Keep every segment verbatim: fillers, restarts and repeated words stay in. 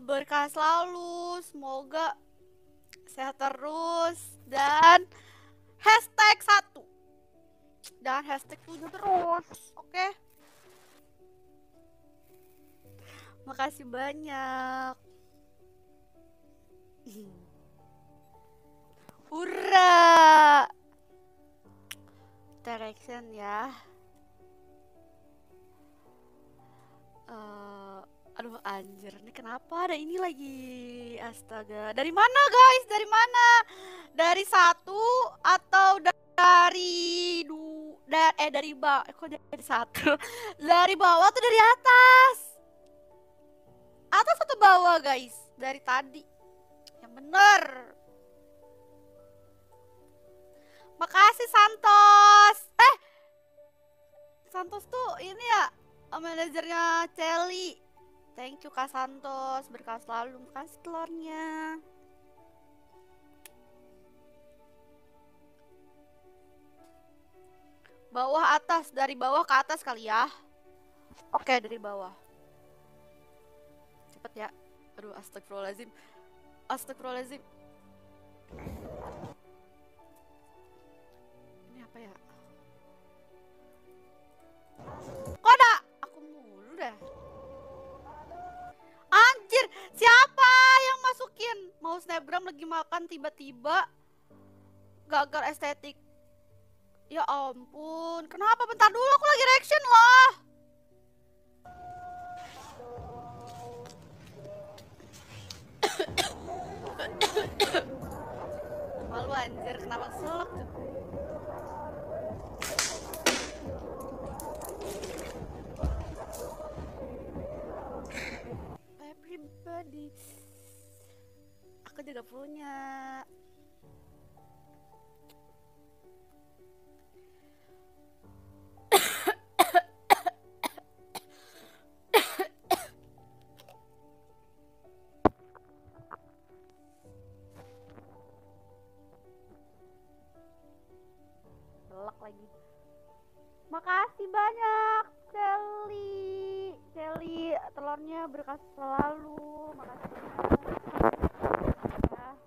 berkah selalu, semoga sehat terus, dan hashtag satu, dan hashtag tujuh terus, oke? Okay? Makasih banyak. Hurra! Direction ya. Uh, aduh anjir, ini kenapa ada ini lagi? Astaga. Dari mana guys? Dari mana? Dari satu atau dari du da eh dari bawah? Eh, kok dari satu? Dari bawah atau dari atas? Atas atau bawah guys? Dari tadi. Yang bener. Makasih Santos. Eh, Santos tuh ini ya manajernya Celi. Thank you Kak Santos, berkah selalu. Makasih telurnya. Bawah atas, dari bawah ke atas kali ya. Oke, dari bawah. Cepet ya. Aduh, astagfirullahaladzim. Astagfirullahaladzim. Apa ya? Kok ada? Aku mulu dah. Anjir, siapa yang masukin? Mau snapgram lagi makan tiba-tiba gagal estetik. Ya ampun, kenapa? Bentar dulu, aku lagi reaction loh. Malu anjir, kenapa selek tuh? Everybody, aku juga punya. Lelak lagi. Makasih banyak, Celi. Celi, telurnya berkah selalu. Makasih. Ya.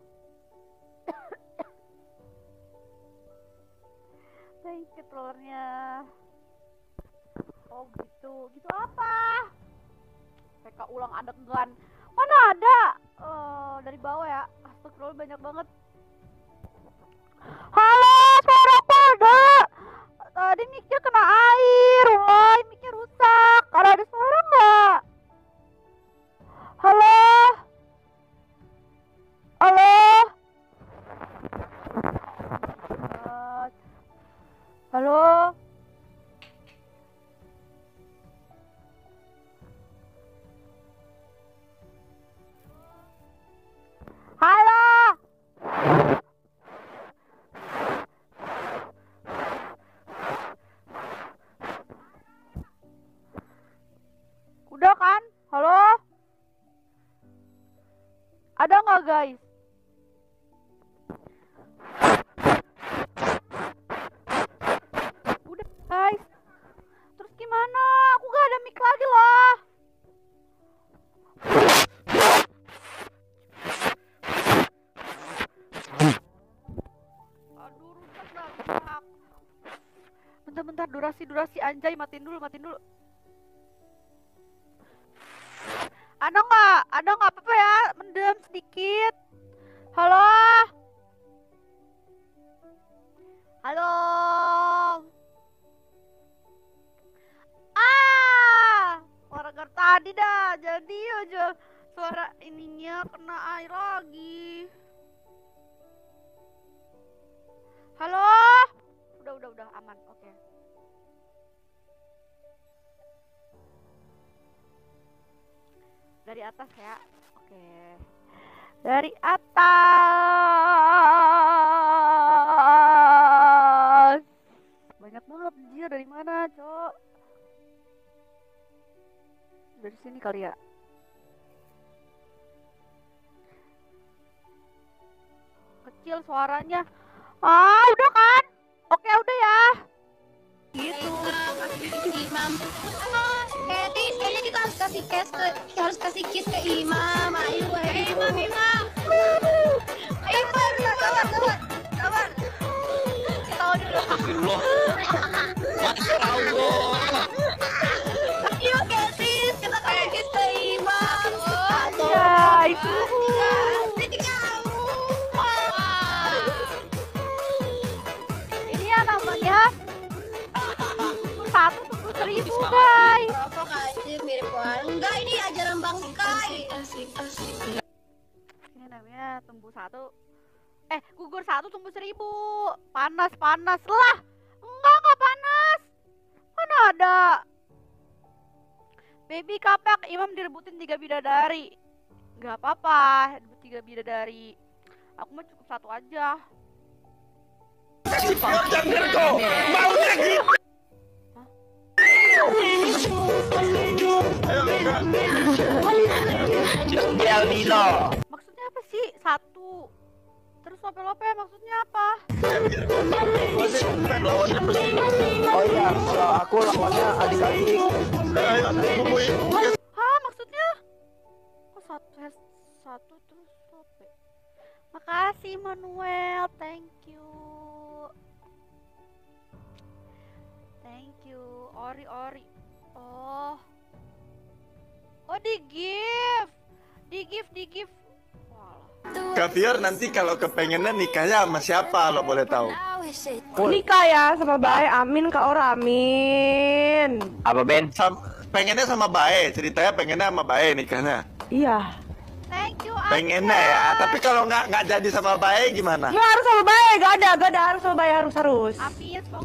Thank you telurnya. Oh gitu, gitu apa? P K ulang adegan. Mana ada? Uh, dari bawah ya. Astagfirullah, banyak banget. Halo, suara ada. Tadi mic-nya kena air. Woi, mic-nya rusak. Ada ada suara nggak? Halo? Halo? Halo? Halo? Udah kan? Halo? Ada nggak guys? Udah guys. Terus gimana? Aku nggak ada mic lagi loh. Aduh, rusak banget. Bentar-bentar, durasi-durasi anjay, matiin dulu, matiin dulu. Ada nggak? Ada nggak apa-apa ya? Mendem sedikit. Halo? Halo? Ah! Suara gar tadi dah. Jadi aja suara ininya kena air lagi. Halo? Udah, udah, udah. Aman. Oke. Okay. Dari atas ya, oke. Dari atas. Banyak banget dia, dari mana, Cok? Dari sini kali ya. Kecil suaranya. Ah, udah kan? Oke, udah ya. Gitu. Imam. Kayak ini kita harus kasih cash, harus kasih kit ke imam. Anjay, itu. Ini ya namanya satu puluh seribu guys. Apa kasih mirip orang? Enggak, ini ajaran Bang Kai. Ini namanya tumbuh satu. Eh, gugur satu tumbuh seribu. Panas, panas lah. Enggak, enggak panas. Mana ada? Baby kapak Imam direbutin tiga bidadari. Gak apa-apa, tiga bidadari. Aku mah cukup satu aja. Maksudnya apa sih? Satu. Terus lope-lope maksudnya apa? Oh iya, kalau aku lawannya adik-adik. Hah, maksudnya? Kok satu, satu terus lope? Makasih Manuel, thank you. Thank you, ori-ori. Oh. Oh, di gift. Di gift, di gift. Kak Fior nanti kalau kepengenan nikahnya sama siapa lo boleh tahu? Nikah ya sama Bae, amin Kak Ora, amin. Apa Ben? Sam pengennya sama Bae, ceritanya pengennya sama Bae nikahnya. Iya. Thank you. Pengennya ya, tapi kalau nggak nggak jadi sama Bae gimana? Nggak harus sama Bae, nggak ada, nggak ada harus sama Bae, harus harus. Apis, loh,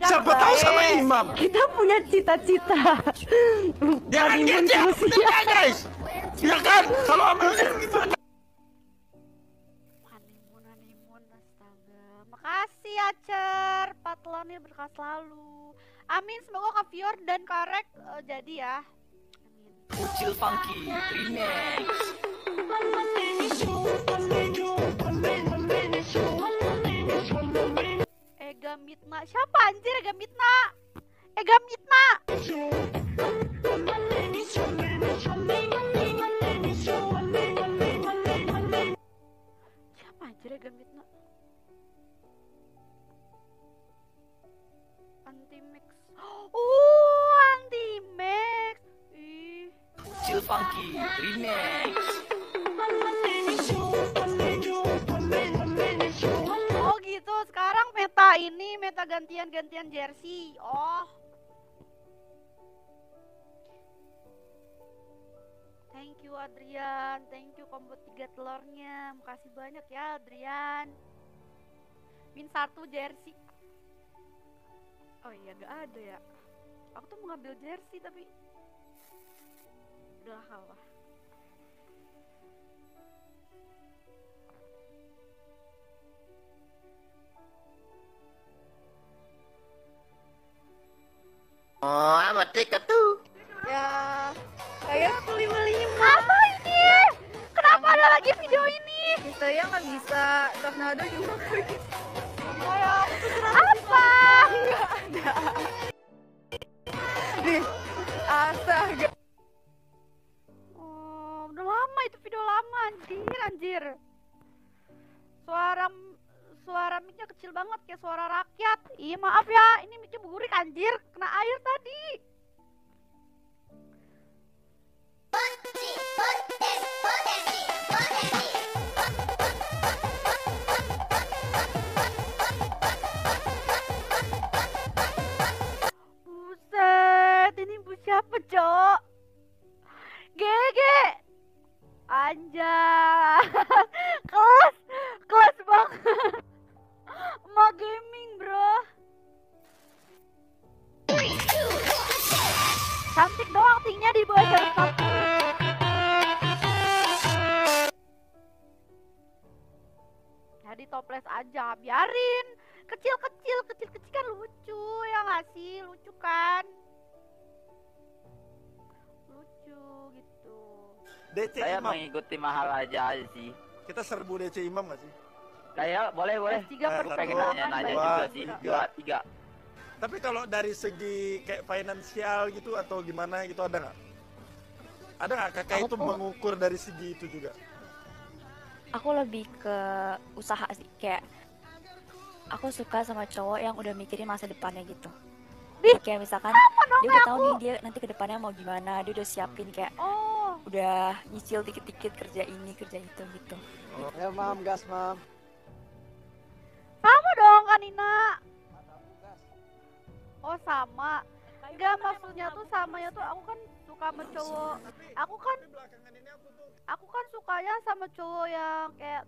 siapa tahu sama Imam? Kita punya cita-cita. Jangan jangan jangan guys, ya kan? Kalau amal gimana? Makasih Acer, patlonnya berkah selalu. Amin, semoga Kak Fior dan Karek uh, jadi ya. Amin. Ucil funky remix. Ega Mitna, siapa anjir Ega Mitna? Ega Mitna. Siapa anjir Ega Mitna? Antimix. Oh, Antimix. Ih. Chill funky remix. Oh, gitu. Sekarang meta ini meta gantian-gantian jersey. Oh. Thank you Adrian, thank you combo tiga telurnya. Makasih banyak ya Adrian. Min satu jersey. Oh iya, gak ada ya. Aku tuh mau ngambil jersey tapi udah kalah. Oh, amat tiket tuh. Ya, kayak aku lima puluh lima. Apa ini? Kenapa ada lagi video ini? Saya nggak bisa, tornado juga nggak bisa. Apa? Enggak ada. Nih, astaga. Oh, udah lama itu video lama, anjir, anjir. Suara suara mic-nya kecil banget kayak suara rakyat. Iya, maaf ya, ini mic-nya burik anjir, kena air tadi. Potri, potes, potesi, potesi. Siapa cok? Gege anjay. Kelas kelas banget. Mau gaming bro. Cantik doang tingginya di bawah jam satu. Jadi toples aja biarin. Kecil-kecil kecil-kecil kan lucu ya nggak sih? Lucu kan? Gitu. D C saya Imam. Mengikuti mahal aja sih. Kita serbu D C Imam gak sih? Kayak boleh boleh. Tiga eh, pengen nanya-nanya juga sih. Dua tiga. Tapi kalau dari segi kayak finansial gitu atau gimana gitu ada nggak? Ada nggak kakak aku itu tuh mengukur dari segi itu juga? Aku lebih ke usaha sih kayak. Aku suka sama cowok yang udah mikirin masa depannya gitu. Kayak misalkan dia udah tahu nih dia nanti kedepannya mau gimana, dia udah siapin kayak oh. udah nyicil dikit-dikit, kerja ini kerja itu gitu. Oh, ya mam, gas mam. Sama dong Kanina. Oh sama. Enggak, maksudnya tuh samanya tuh aku kan suka sama cowok. Aku kan aku kan sukanya sama cowok yang kayak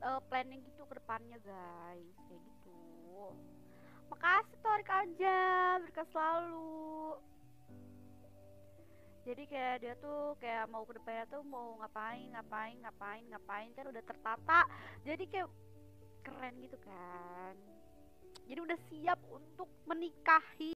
uh, planning gitu ke depannya guys, kayak gitu. Makasih Torik aja, berkat selalu. Jadi kayak dia tuh kayak mau ke depannya tuh mau ngapain, ngapain, ngapain, ngapain kan udah tertata. Jadi kayak keren gitu kan. Jadi udah siap untuk menikahi.